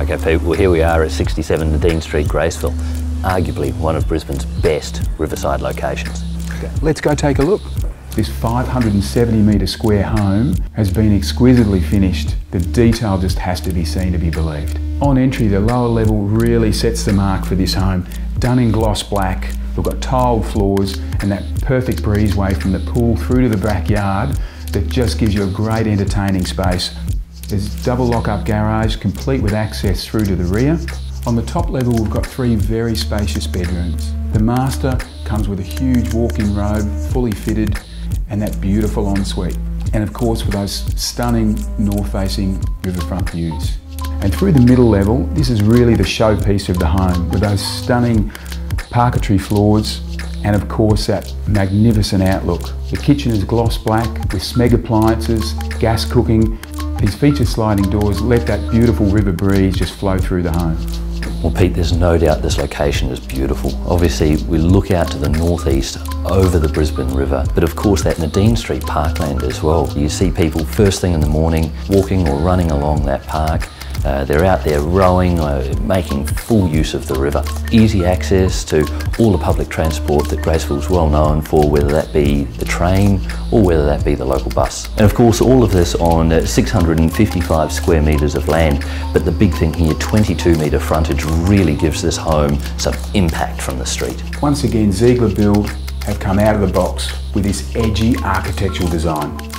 Okay, Pete, well here we are at 67 Nadine St, Graceville, arguably one of Brisbane's best riverside locations. Okay. Let's go take a look. This 570 metre square home has been exquisitely finished. The detail just has to be seen to be believed. On entry, the lower level really sets the mark for this home. Done in gloss black, we've got tiled floors and that perfect breezeway from the pool through to the backyard that just gives you a great entertaining space. There's double lock-up garage, complete with access through to the rear. On the top level, we've got three very spacious bedrooms. The master comes with a huge walk-in robe, fully fitted, and that beautiful ensuite. And of course, with those stunning north-facing riverfront views. And through the middle level, this is really the showpiece of the home, with those stunning parquetry floors, and of course that magnificent outlook. The kitchen is gloss black with Smeg appliances, gas cooking. These feature sliding doors let that beautiful river breeze just flow through the home. Well Pete, there's no doubt this location is beautiful. Obviously we look out to the northeast over the Brisbane River, but of course that Nadine St parkland as well. You see people first thing in the morning walking or running along that park. They're out there rowing, making full use of the river. Easy access to all the public transport that Graceville's well known for, whether that be the train or whether that be the local bus. And of course all of this on 655 square metres of land, but the big thing here, 22 metre frontage, really gives this home some impact from the street. Once again, Ziegler Build have come out of the box with this edgy architectural design.